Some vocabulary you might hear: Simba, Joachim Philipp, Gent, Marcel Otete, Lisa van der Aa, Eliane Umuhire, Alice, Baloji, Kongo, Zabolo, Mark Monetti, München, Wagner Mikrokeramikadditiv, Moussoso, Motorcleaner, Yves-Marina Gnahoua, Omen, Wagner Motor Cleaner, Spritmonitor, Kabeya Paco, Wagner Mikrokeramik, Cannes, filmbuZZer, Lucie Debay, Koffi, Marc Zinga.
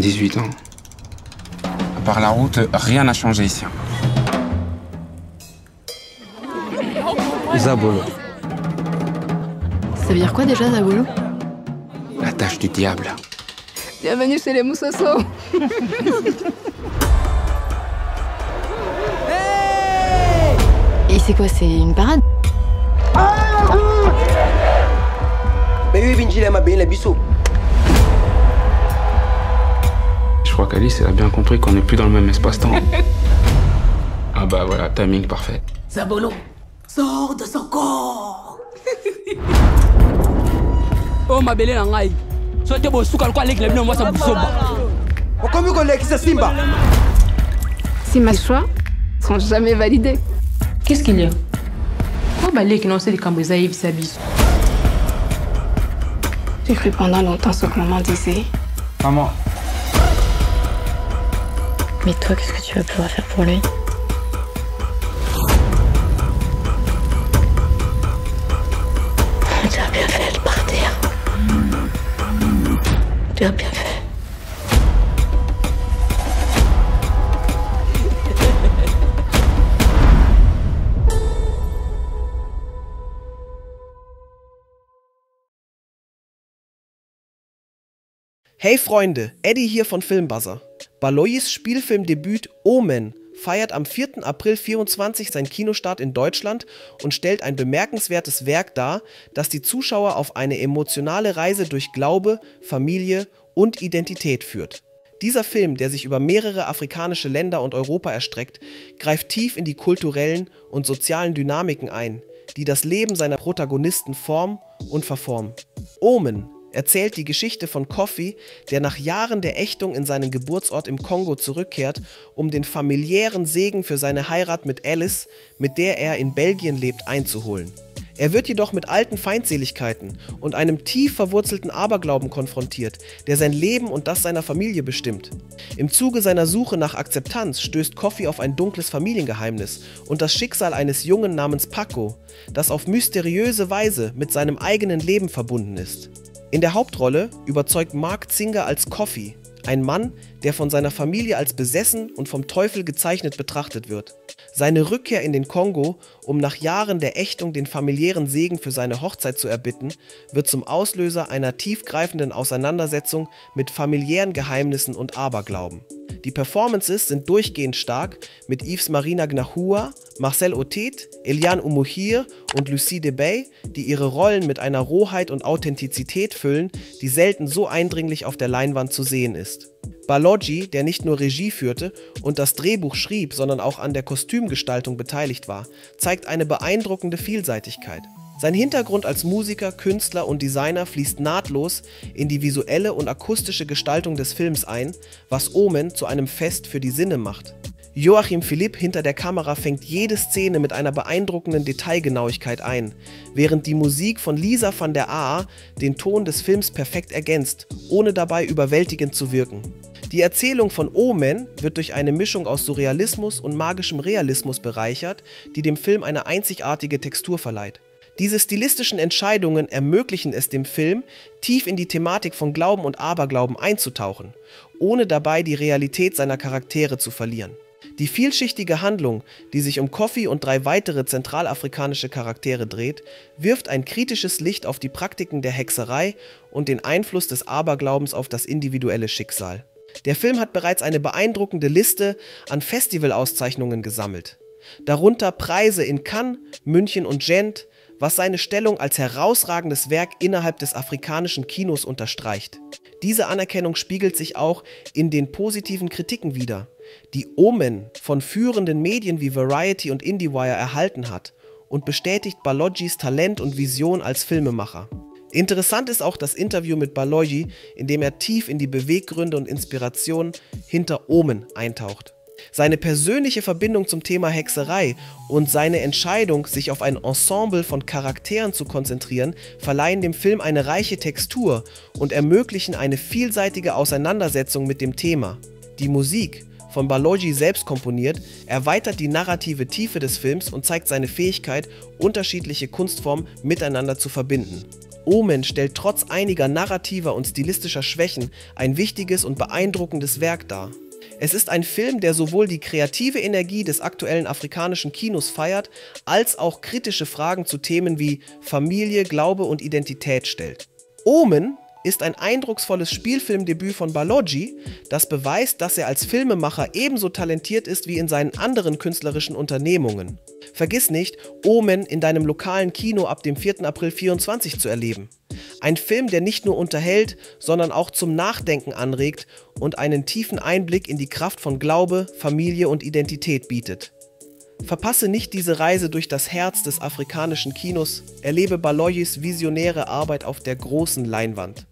18 ans. À part la route, rien n'a changé ici. Zabolo. Ça veut dire quoi déjà, Zabolo? La tâche du diable. Bienvenue chez les Moussoso. Et c'est quoi, c'est une parade? Je crois qu'Alice a bien compris qu'on n'est plus dans le même espace-temps. Ah bah voilà, timing parfait. Zabolo, sors de son corps. Oh ma belle nangai, soyez beau souka le quoi les glaives ne moi ça boussole. On comme qu'on l'existe Simba. Si mes choix sont jamais validés. Qu'est-ce qu'il y a? Oh bah les qui n'ont c'est des cambrioleurs Yves s'abusent. J'ai cru pendant longtemps ce que maman disait. Maman. Mais toi, qu'est-ce que tu vas pouvoir faire pour lui? Tu as bien fait de partir. Tu as bien fait. Hey Freunde, Eddie hier von filmbuZZer. Balojis Spielfilmdebüt Omen feiert am 4. April 2024 seinen Kinostart in Deutschland und stellt ein bemerkenswertes Werk dar, das die Zuschauer auf eine emotionale Reise durch Glaube, Familie und Identität führt. Dieser Film, der sich über mehrere afrikanische Länder und Europa erstreckt, greift tief in die kulturellen und sozialen Dynamiken ein, die das Leben seiner Protagonisten formen und verformen. Omen erzählt die Geschichte von Koffi, der nach Jahren der Ächtung in seinen Geburtsort im Kongo zurückkehrt, um den familiären Segen für seine Heirat mit Alice, mit der er in Belgien lebt, einzuholen. Er wird jedoch mit alten Feindseligkeiten und einem tief verwurzelten Aberglauben konfrontiert, der sein Leben und das seiner Familie bestimmt. Im Zuge seiner Suche nach Akzeptanz stößt Koffi auf ein dunkles Familiengeheimnis und das Schicksal eines Jungen namens Paco, das auf mysteriöse Weise mit seinem eigenen Leben verbunden ist. In der Hauptrolle überzeugt Marc Zinga als Koffi, ein Mann, der von seiner Familie als besessen und vom Teufel gezeichnet betrachtet wird. Seine Rückkehr in den Kongo, um nach Jahren der Ächtung den familiären Segen für seine Hochzeit zu erbitten, wird zum Auslöser einer tiefgreifenden Auseinandersetzung mit familiären Geheimnissen und Aberglauben. Die Performances sind durchgehend stark, mit Yves-Marina Gnahoua, Marcel Otete, Eliane Umuhire und Lucie Debay, die ihre Rollen mit einer Rohheit und Authentizität füllen, die selten so eindringlich auf der Leinwand zu sehen ist. Baloji, der nicht nur Regie führte und das Drehbuch schrieb, sondern auch an der Kostümgestaltung beteiligt war, zeigt eine beeindruckende Vielseitigkeit. Sein Hintergrund als Musiker, Künstler und Designer fließt nahtlos in die visuelle und akustische Gestaltung des Films ein, was Omen zu einem Fest für die Sinne macht. Joachim Philipp hinter der Kamera fängt jede Szene mit einer beeindruckenden Detailgenauigkeit ein, während die Musik von Lisa van der Aa den Ton des Films perfekt ergänzt, ohne dabei überwältigend zu wirken. Die Erzählung von Omen wird durch eine Mischung aus Surrealismus und magischem Realismus bereichert, die dem Film eine einzigartige Textur verleiht. Diese stilistischen Entscheidungen ermöglichen es dem Film, tief in die Thematik von Glauben und Aberglauben einzutauchen, ohne dabei die Realität seiner Charaktere zu verlieren. Die vielschichtige Handlung, die sich um Koffi und 3 weitere zentralafrikanische Charaktere dreht, wirft ein kritisches Licht auf die Praktiken der Hexerei und den Einfluss des Aberglaubens auf das individuelle Schicksal. Der Film hat bereits eine beeindruckende Liste an Festivalauszeichnungen gesammelt, darunter Preise in Cannes, München und Gent, was seine Stellung als herausragendes Werk innerhalb des afrikanischen Kinos unterstreicht. Diese Anerkennung spiegelt sich auch in den positiven Kritiken wider, die Omen von führenden Medien wie Variety und IndieWire erhalten hat und bestätigt Balojis Talent und Vision als Filmemacher. Interessant ist auch das Interview mit Baloji, in dem er tief in die Beweggründe und Inspirationen hinter Omen eintaucht. Seine persönliche Verbindung zum Thema Hexerei und seine Entscheidung, sich auf ein Ensemble von Charakteren zu konzentrieren, verleihen dem Film eine reiche Textur und ermöglichen eine vielseitige Auseinandersetzung mit dem Thema. Die Musik, von Baloji selbst komponiert, erweitert die narrative Tiefe des Films und zeigt seine Fähigkeit, unterschiedliche Kunstformen miteinander zu verbinden. Omen stellt trotz einiger narrativer und stilistischer Schwächen ein wichtiges und beeindruckendes Werk dar. Es ist ein Film, der sowohl die kreative Energie des aktuellen afrikanischen Kinos feiert, als auch kritische Fragen zu Themen wie Familie, Glaube und Identität stellt. Omen ist ein eindrucksvolles Spielfilmdebüt von Baloji, das beweist, dass er als Filmemacher ebenso talentiert ist wie in seinen anderen künstlerischen Unternehmungen. Vergiss nicht, Omen in deinem lokalen Kino ab dem 4. April 2024 zu erleben. Ein Film, der nicht nur unterhält, sondern auch zum Nachdenken anregt und einen tiefen Einblick in die Kraft von Glaube, Familie und Identität bietet. Verpasse nicht diese Reise durch das Herz des afrikanischen Kinos, erlebe Balojis visionäre Arbeit auf der großen Leinwand.